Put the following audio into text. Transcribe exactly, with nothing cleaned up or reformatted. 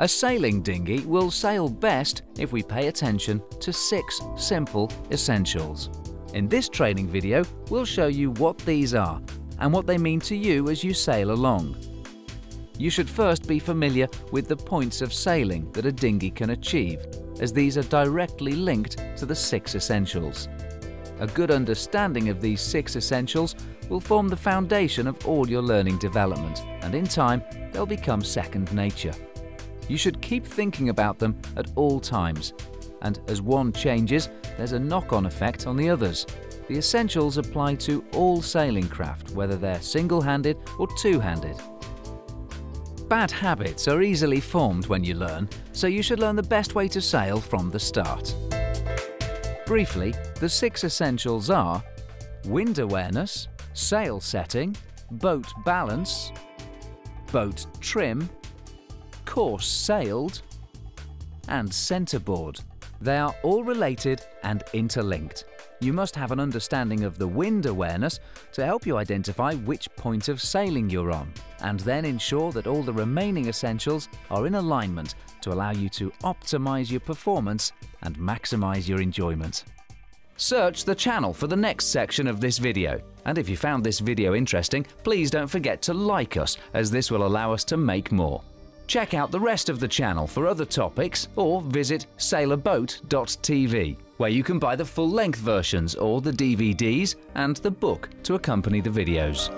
A sailing dinghy will sail best if we pay attention to six simple essentials. In this training video, we'll show you what these are and what they mean to you as you sail along. You should first be familiar with the points of sailing that a dinghy can achieve, as these are directly linked to the six essentials. A good understanding of these six essentials will form the foundation of all your learning development, and in time, they'll become second nature. You should keep thinking about them at all times, and as one changes, there's a knock-on effect on the others. The essentials apply to all sailing craft, whether they're single-handed or two-handed. Bad habits are easily formed when you learn, so you should learn the best way to sail from the start. Briefly, the six essentials are wind awareness, sail setting, boat balance, boat trim, course sailed, and centerboard. They are all related and interlinked. You must have an understanding of the wind awareness to help you identify which point of sailing you're on, and then ensure that all the remaining essentials are in alignment to allow you to optimize your performance and maximize your enjoyment. Search the channel for the next section of this video, and if you found this video interesting, please don't forget to like us, as this will allow us to make more. Check out the rest of the channel for other topics, or visit sailor boat dot T V, where you can buy the full-length versions or the D V Ds and the book to accompany the videos.